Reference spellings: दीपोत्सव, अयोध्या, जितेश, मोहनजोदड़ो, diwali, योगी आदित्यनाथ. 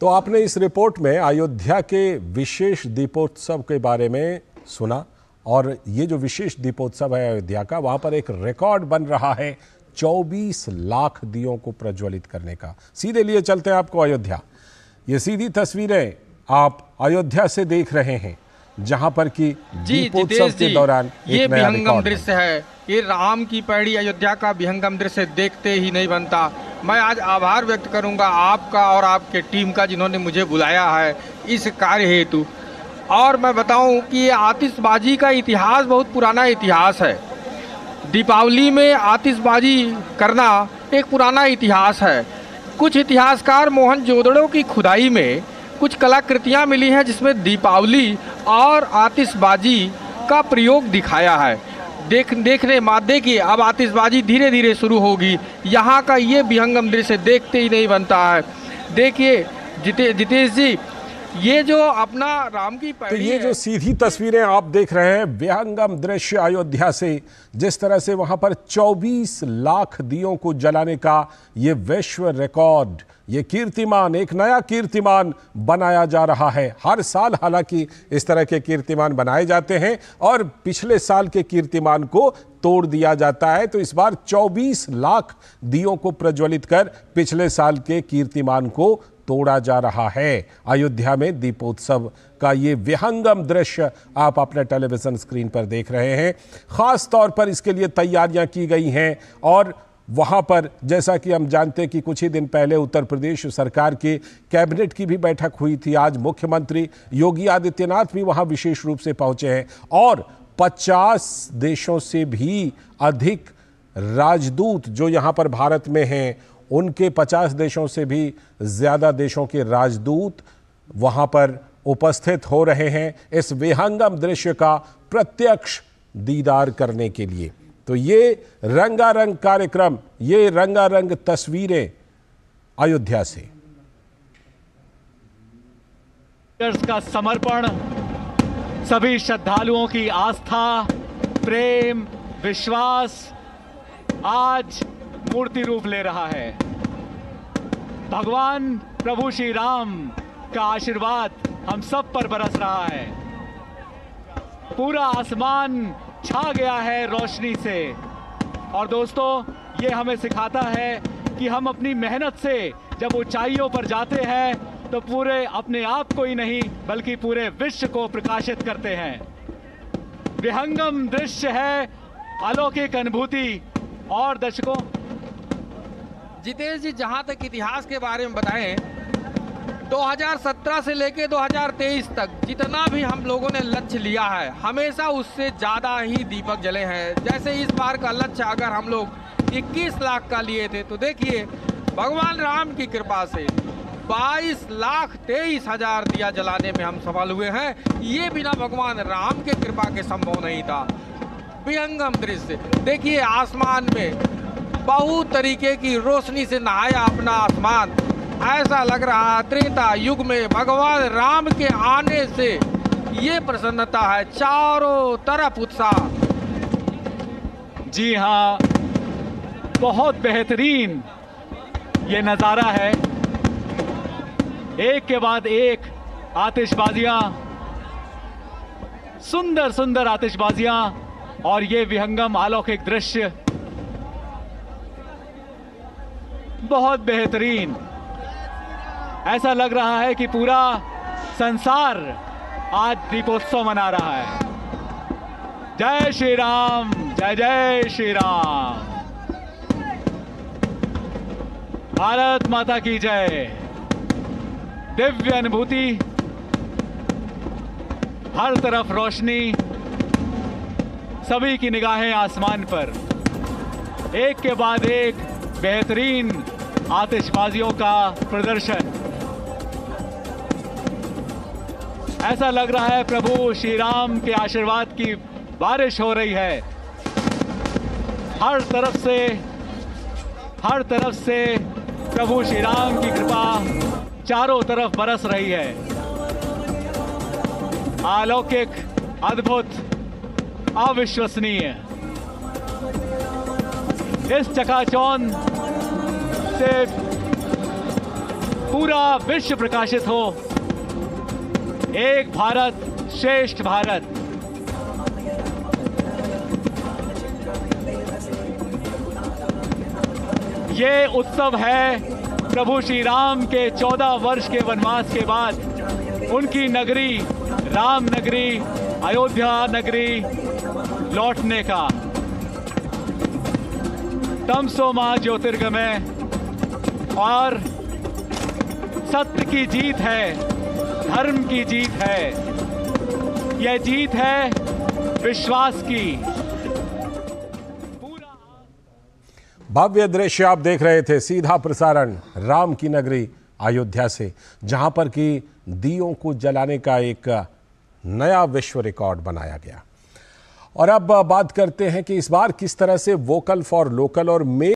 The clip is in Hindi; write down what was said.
तो आपने इस रिपोर्ट में अयोध्या के विशेष दीपोत्सव के बारे में सुना, और ये जो विशेष दीपोत्सव है अयोध्या का, वहाँ पर एक रिकॉर्ड बन रहा है 24 लाख दियों को प्रज्वलित करने का। सीधे लिए चलते हैं आपको अयोध्या। ये सीधी तस्वीरें आप अयोध्या से देख रहे हैं, जहां पर की दीपोत्सव के दौरान ये विहंगम दृश्य है। ये राम की पैड़ी अयोध्या का विहंगम दृश्य देखते ही नहीं बनता। मैं आज आभार व्यक्त करूंगा आपका और आपके टीम का, जिन्होंने मुझे बुलाया है इस कार्य हेतु। और मैं बताऊं कि ये आतिशबाजी का इतिहास बहुत पुराना इतिहास है। दीपावली में आतिशबाजी करना एक पुराना इतिहास है। कुछ इतिहासकार मोहनजोदड़ो की खुदाई में कुछ कलाकृतियाँ मिली हैं जिसमें दीपावली और आतिशबाजी का प्रयोग दिखाया है। देखिए अब आतिशबाजी धीरे धीरे शुरू होगी। यहाँ का ये विहंगम दृश्य देखते ही नहीं बनता है। देखिए जितेश जी, ये जो अपना राम की पैड़ी, तो ये जो सीधी तस्वीरें आप देख रहे हैं विहंगम दृश्य अयोध्या से, जिस तरह से वहाँ पर 24 लाख दियों को जलाने का ये विश्व रिकॉर्ड, ये कीर्तिमान, एक नया कीर्तिमान बनाया जा रहा है। हर साल हालांकि इस तरह के कीर्तिमान बनाए जाते हैं और पिछले साल के कीर्तिमान को तोड़ दिया जाता है। तो इस बार 24 लाख दियों को प्रज्वलित कर पिछले साल के कीर्तिमान को तोड़ा जा रहा है। अयोध्या में दीपोत्सव का ये विहंगम दृश्य आप अपने टेलीविज़न स्क्रीन पर देख रहे हैं। ख़ास तौर पर इसके लिए तैयारियां की गई हैं, और वहाँ पर जैसा कि हम जानते हैं कि कुछ ही दिन पहले उत्तर प्रदेश सरकार के कैबिनेट की भी बैठक हुई थी। आज मुख्यमंत्री योगी आदित्यनाथ भी वहाँ विशेष रूप से पहुँचे हैं, और 50 देशों से भी अधिक राजदूत जो यहाँ पर भारत में हैं, उनके 50 देशों से भी ज़्यादा देशों के राजदूत वहाँ पर उपस्थित हो रहे हैं इस विहंगम दृश्य का प्रत्यक्ष दीदार करने के लिए। तो ये रंगारंग कार्यक्रम, ये रंगारंग तस्वीरें अयोध्या से। का समर्पण, सभी श्रद्धालुओं की आस्था, प्रेम, विश्वास आज मूर्ति रूप ले रहा है। भगवान प्रभु श्री राम का आशीर्वाद हम सब पर बरस रहा है। पूरा आसमान छा गया है रोशनी से। और दोस्तों, ये हमें सिखाता है कि हम अपनी मेहनत से जब ऊंचाइयों पर जाते हैं तो पूरे अपने आप को ही नहीं बल्कि पूरे विश्व को प्रकाशित करते हैं। विहंगम दृश्य है, अलौकिक अनुभूति। और दर्शकों, जितेश जी, जहां तक इतिहास के बारे में बताएं, 2017 से लेकर 2023 तक जितना भी हम लोगों ने लक्ष्य लिया है, हमेशा उससे ज़्यादा ही दीपक जले हैं। जैसे इस बार का लक्ष्य अगर हम लोग 21 लाख का लिए थे, तो देखिए भगवान राम की कृपा से 22,23,000 दिया जलाने में हम सफल हुए हैं। ये बिना भगवान राम के कृपा के संभव नहीं था। विहंगम दृश्य देखिए, आसमान में बहुत तरीके की रोशनी से नहाया अपना आसमान। ऐसा लग रहा है त्रेता युग में भगवान राम के आने से ये प्रसन्नता है, चारों तरफ उत्साह। जी हाँ, बहुत बेहतरीन ये नज़ारा है। एक के बाद एक आतिशबाजियां, सुंदर सुंदर आतिशबाजियां, और ये विहंगम अलौकिक दृश्य बहुत बेहतरीन। ऐसा लग रहा है कि पूरा संसार आज दीपोत्सव मना रहा है। जय श्री राम, जय जय श्री राम, भारत माता की जय। दिव्य अनुभूति, हर तरफ रोशनी, सभी की निगाहें आसमान पर। एक के बाद एक बेहतरीन आतिशबाजियों का प्रदर्शन। ऐसा लग रहा है प्रभु श्री राम के आशीर्वाद की बारिश हो रही है। हर तरफ से प्रभु श्री राम की कृपा चारों तरफ बरस रही है। अलौकिक, अद्भुत, अविश्वसनीय। इस चकाचौंध से पूरा विश्व प्रकाशित हो। एक भारत श्रेष्ठ भारत। ये उत्सव है प्रभु श्री राम के 14 वर्ष के वनवास के बाद उनकी नगरी राम नगरी अयोध्या नगरी लौटने का। तमसोमा ज्योतिर्गमय और सत्य की जीत है, धर्म की जीत है। यह जीत है विश्वास की। भव्य दृश्य आप देख रहे थे, सीधा प्रसारण राम की नगरी अयोध्या से, जहां पर कि दीयों को जलाने का एक नया विश्व रिकॉर्ड बनाया गया। और अब बात करते हैं कि इस बार किस तरह से वोकल फॉर लोकल और